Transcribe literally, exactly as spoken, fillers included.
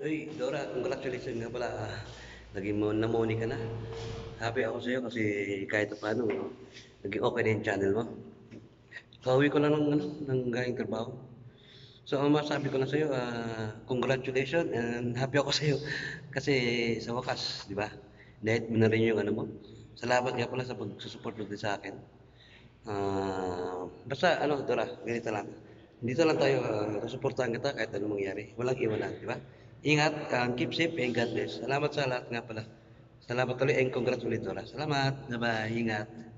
Uy, Dora, congratulations nga pala. Naging namoni ka na. Happy ako sa'yo kasi kahit paano, naging okay na yung channel mo. Kauwi ko lang ng, ano, ng galing trabaho. So, ang masabi ko lang sa'yo, uh, congratulations and happy ako sa'yo. Kasi sa wakas, di ba? Dahil mo na rin yung ano mo. Salamat nga pala sa pagsusupport mo din sa akin. Uh, basta, ano, Dora, ganito lang. Dito lang tayo, uh, susuportahan kita kahit anong mangyari. Walang iwanan, di ba? Ingat, um, keep safe, and God bless. Salamat sa lahat nga pala. Salamat tuloy, and congrats ulit, Dora. Salamat, bye-bye, ingat.